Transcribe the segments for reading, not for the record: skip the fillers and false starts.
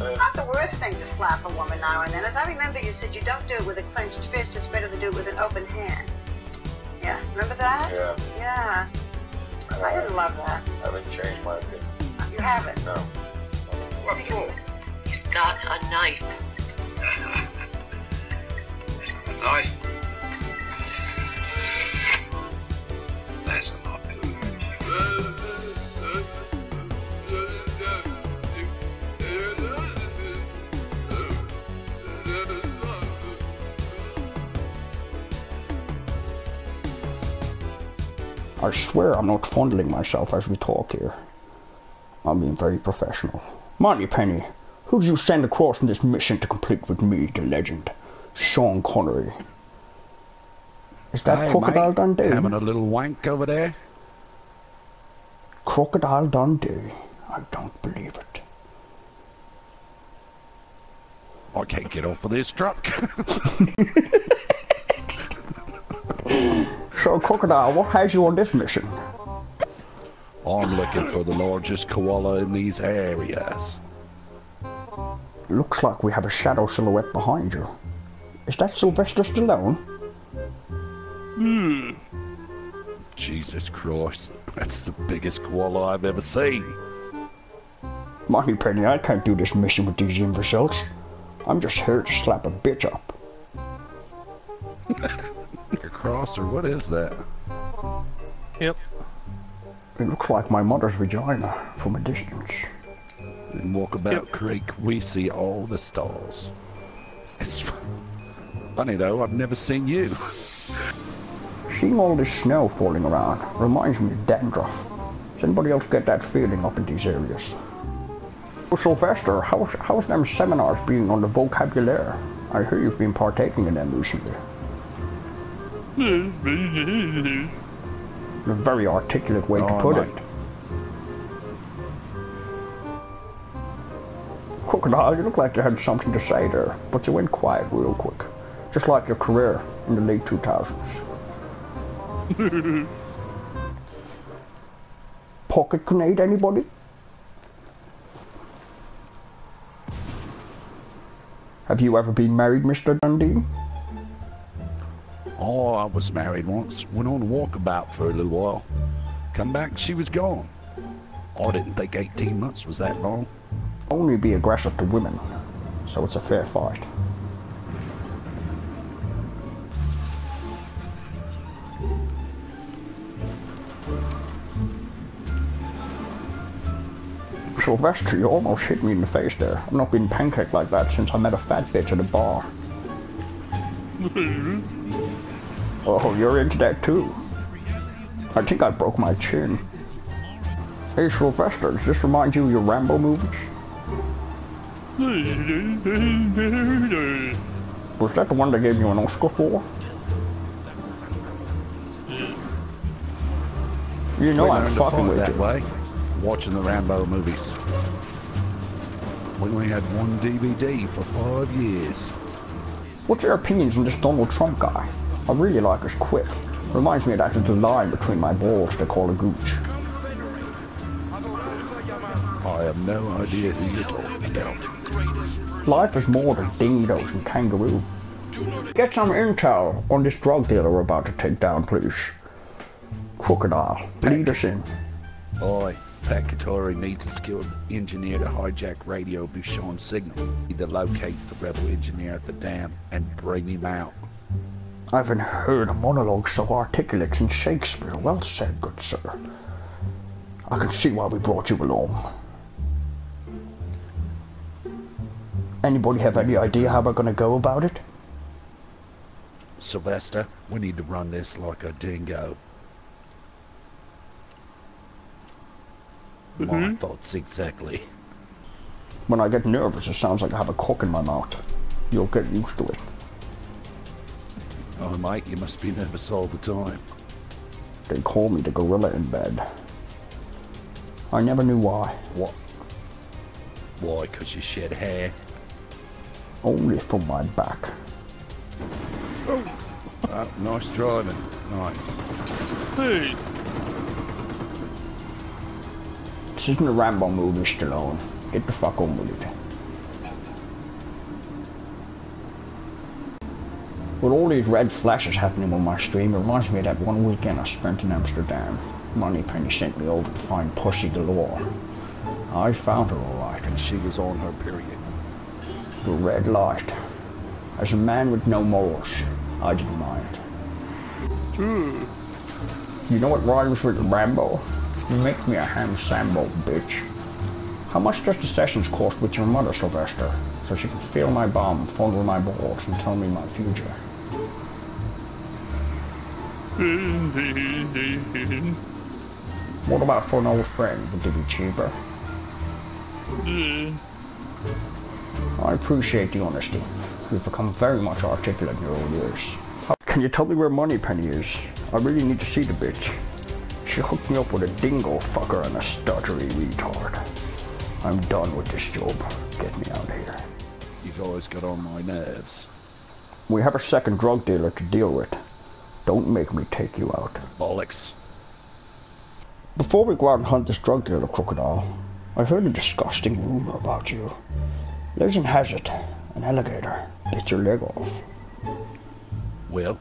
Not the worst thing to slap a woman now and then. As I remember, you said you don't do it with a clenched fist. It's better to do it with an open hand. Yeah, remember that? Yeah. Yeah. I didn't love that. I haven't changed my opinion. You haven't? No. He's got a knife. He's got a knife. That's a knife. I swear I'm not fondling myself as we talk here. I'm being very professional. Moneypenny, who did you send across in this mission to complete with me, the legend? Sean Connery. Is that Crocodile Dundee? Having a little wank over there? Crocodile Dundee? I don't believe it. I can't get off of this truck. So, Crocodile, what has you on this mission? I'm looking for the largest koala in these areas. Looks like we have a shadow silhouette behind you. Is that Sylvester Stallone? Hmm. Jesus Christ, that's the biggest koala I've ever seen. Moneypenny, I can't do this mission with these imbeciles. I'm just here to slap a bitch up. Cross or what is that? Yep. It looks like my mother's vagina from a distance. In Walkabout Creek, we see all the stars. It's funny though, I've never seen you. Seeing all this snow falling around reminds me of dandruff. Does anybody else get that feeling up in these areas? Well, Sylvester, how's them seminars being on the vocabulaire? I hear you've been partaking in them recently. A very articulate way to put it. Crocodile, you look like you had something to say there, but you went quiet real quick. Just like your career in the late 2000s. Pocket grenade, anybody? Have you ever been married, Mr. Dundee? Oh, I was married once, went on a walkabout for a little while. Come back, she was gone. I didn't think 18 months was that long. Only be aggressive to women, so it's a fair fight. Sylvester, you almost hit me in the face there. I've not been pancaked like that since I met a fat bitch at a bar. Oh, you're into that too. I think I broke my chin. Hey Sylvester, does this remind you of your Rambo movies? Was that the one they gave you an Oscar for? You know I'm fucking with you. Way, watching the Rambo movies. We only had one DVD for 5 years. What's your opinions on this Donald Trump guy? I really like his quip. Reminds me of that little line between my balls they call a gooch. I have no idea who you're talking about. Life is more than dingoes and kangaroo. Get some intel on this drug dealer we're about to take down, please. Crocodile, lead us in. Oi, Pakatori needs a skilled engineer to hijack Radio Bouchon's signal. Need to locate the rebel engineer at the dam and bring him out. I haven't heard a monologue so articulate since Shakespeare. Well said, good sir. I can see why we brought you along. Anybody have any idea how we're going to go about it? Sylvester, we need to run this like a dingo. My thoughts exactly. When I get nervous, it sounds like I have a cock in my mouth. You'll get used to it. Oh mate, you must be nervous all the time. They call me the gorilla in bed. I never knew why. What? Why? Because you shed hair? Only from my back. Oh, nice driving. Nice. Hey. This isn't a Rambo movie, Stallone. Get the fuck on with it. With all these red flashes happening on my stream, it reminds me of that one weekend I spent in Amsterdam. Moneypenny sent me over to find Pussy Galore. I found her alright. And she was on her period. The red light. As a man with no morals, I didn't mind. Mm. You know what rhymes with Rambo? You make me a ham sambo, bitch. How much does the sessions cost with your mother, Sylvester? So she can feel my bum, fondle my balls, and tell me my future. What about for an old friend? Would it be cheaper? I appreciate the honesty. You've become very much articulate in your old years. Can you tell me where Moneypenny is? I really need to see the bitch. She hooked me up with a dingo fucker and a stuttery retard. I'm done with this job. Get me out of here. You guys got on my nerves. We have a second drug dealer to deal with. Don't make me take you out. Bollocks. Before we go out and hunt this drug dealer, Crocodile, I heard a disgusting rumor about you. Legend has it, an alligator bit your leg off. Well,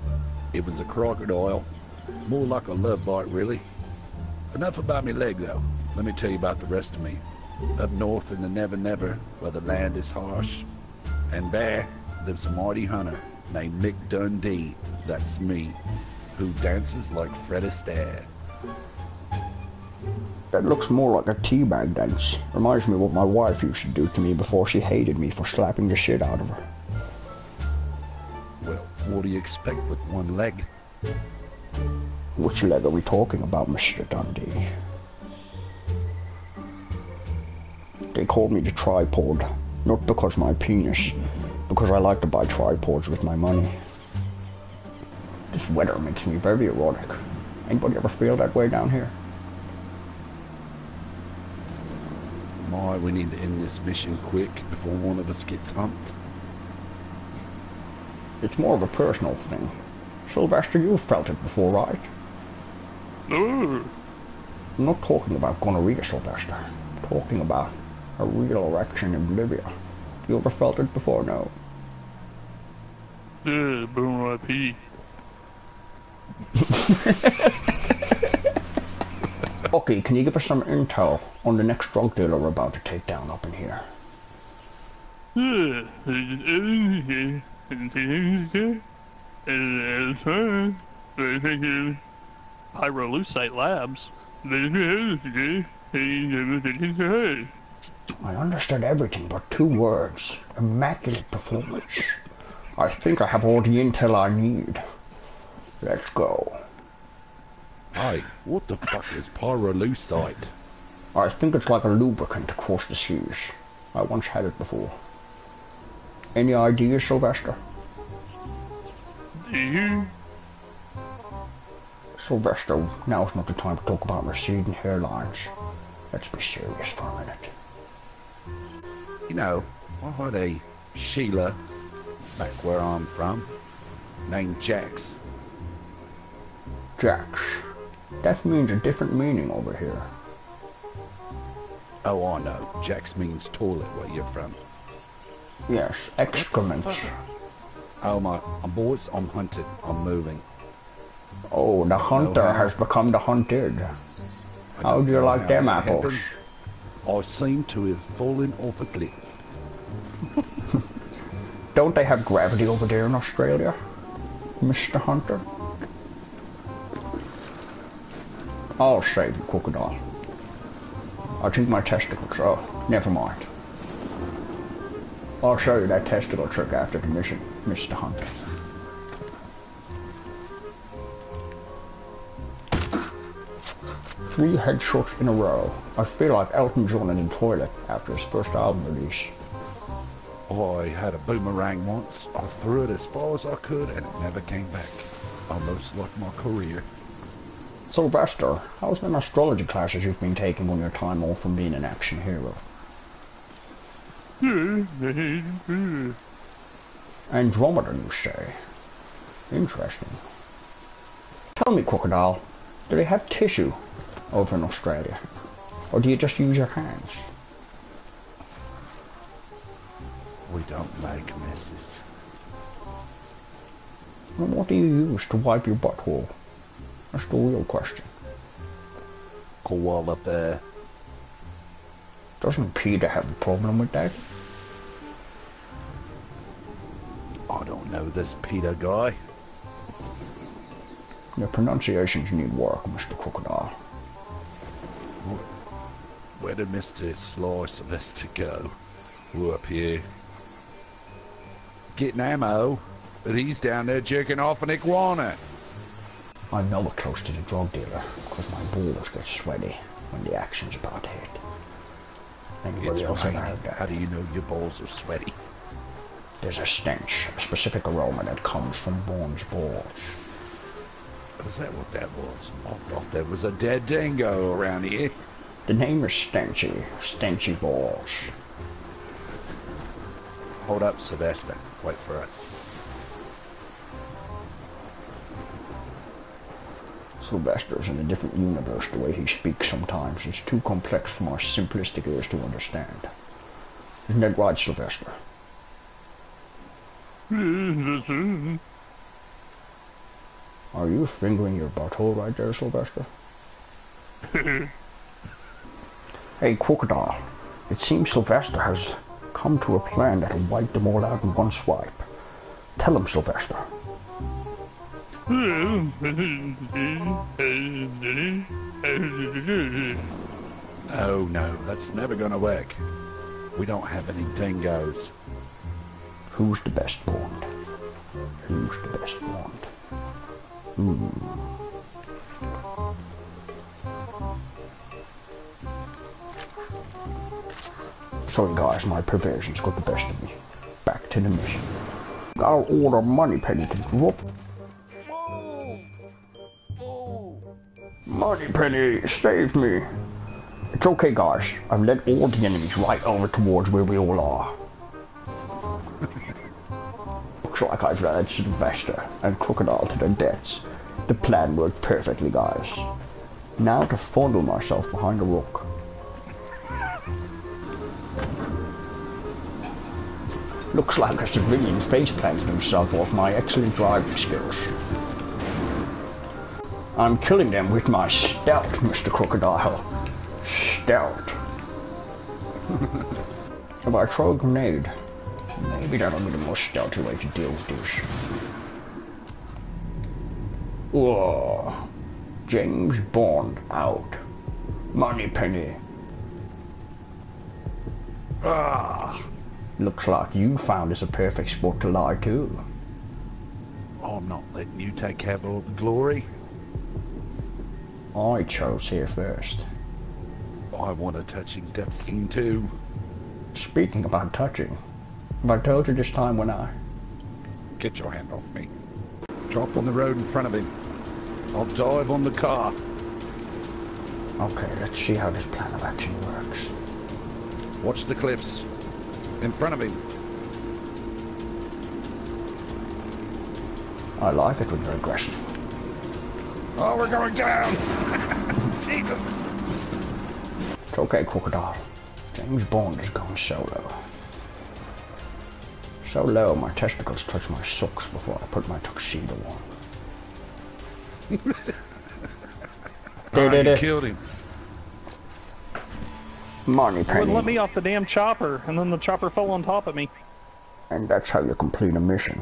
it was a crocodile. More like a love bite, really. Enough about me leg, though. Let me tell you about the rest of me. Up north in the Never Never, where the land is harsh, and there lives a mighty hunter named Mick Dundee, that's me, who dances like Fred Astaire. That looks more like a teabag dance. Reminds me of what my wife used to do to me before she hated me for slapping the shit out of her. Well, what do you expect with one leg? Which leg are we talking about, Mr. Dundee? They called me the tripod, not because my penis, because I like to buy tripods with my money. This weather makes me very erotic. Anybody ever feel that way down here? My, we need to end this mission quick before one of us gets humped. It's more of a personal thing. Sylvester, you've felt it before, right? No. I'm not talking about gonorrhea, Sylvester. I'm talking about a real erection in Bolivia. You ever felt it before, no? Yeah, boom, I pee. Okay, can you give us some intel on the next drug dealer we're about to take down up in here? Pyrolysite Labs. I understood everything but two words. Immaculate performance. I think I have all the intel I need. Let's go. Hey, what the fuck is pyrolysite? I think it's like a lubricant across the seas. I once had it before. Any ideas, Sylvester? Sylvester, now's not the time to talk about receding hairlines. Let's be serious for a minute. You know, I had a Sheila, back where I'm from, named Jax. Jax. That means a different meaning over here. Oh, I know. Jax means toilet where you're from. Yes, excrement. Oh my, boys, I'm hunted. I'm moving. Oh, the hunter has become the hunted. How do you like them apples? I seem to have fallen off a cliff. Don't they have gravity over there in Australia, Mr. Hunter? I'll save you, Crocodile. I think my testicles. Oh, never mind. I'll show you that testicle trick after the mission, Mr. Hunter. Three headshots in a row. I feel like Elton John in the toilet after his first album release. I had a boomerang once. I threw it as far as I could and it never came back. Almost like my career. Sylvester, how's them astrology classes you've been taking on your time off from being an action hero? Andromeda, you say? Interesting. Tell me, Crocodile, do they have tissue over in Australia? Or do you just use your hands? We don't make messes. What do you use to wipe your butthole? That's the real question. Koala bear. Doesn't appear to have a problem with that. I don't know this Peter guy. Your pronunciations need work, Mr. Crocodile. Where did Mr. Sly Sylvester go? We're up here. Getting ammo, but he's down there jerking off an iguana. I'm nowhere close to the drug dealer, because my balls get sweaty when the action's about to hit. Anybody else ever heard that? How do you know your balls are sweaty? There's a stench, a specific aroma that comes from Bond's balls. Was that what that was? I thought there was a dead dingo around here. The name is Stenchy. Stenchy Balls. Hold up, Sylvester. Wait for us. Sylvester's in a different universe. The way he speaks sometimes is too complex for my simplistic ears to understand. Isn't that right, Sylvester? Are you fingering your butthole right there, Sylvester? Hey, Crocodile. It seems Sylvester has come to a plan that'll wipe them all out in one swipe. Tell him, Sylvester. Oh no, that's never gonna work. We don't have any dingoes. Who's the best Bond? Who's the best Bond? Sorry guys, my perversions got the best of me. Back to the mission. I'll order Moneypenny to drop. Whoa! Whoa! Moneypenny, save me! It's okay guys, I've led all the enemies right over towards where we all are. Looks like I've led Sylvester and Crocodile to their deaths. The plan worked perfectly guys. Now to fondle myself behind a rock. Looks like a civilian faceplanted himself off my excellent driving skills. I'm killing them with my stealth, Mr. Crocodile. Stealth. If I throw a grenade, maybe that'll be the most stealthy way to deal with this. Whoa. James Bond out. Moneypenny. Ah! Looks like you found us a perfect spot to lie to. I'm not letting you take care of all the glory. I chose here first. I want a touching death scene too. Speaking about touching, have I told you this time when I... Get your hand off me. Drop on the road in front of him. I'll dive on the car. Okay, let's see how this plan of action works. Watch the cliffs. In front of him. I like it when you're aggressive. Oh, we're going down! Jesus! It's okay, Crocodile. James Bond is going solo. So low, my testicles touch my socks before I put my tuxedo on. You killed him. Moneypenny. Wouldn't let me off the damn chopper, and then the chopper fell on top of me. And that's how you complete a mission.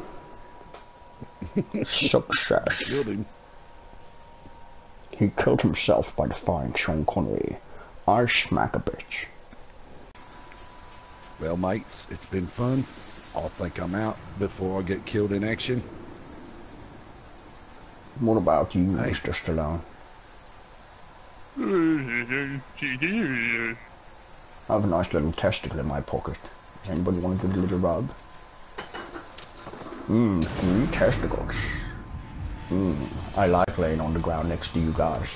Success. Killed him. He killed himself by defying Sean Connery. I smack a bitch. Well, mates, it's been fun. I think I'm out before I get killed in action. What about you, hey. Mr. Stallone? I have a nice little testicle in my pocket. Does anybody want a good little rub? Three testicles. I like laying on the ground next to you guys.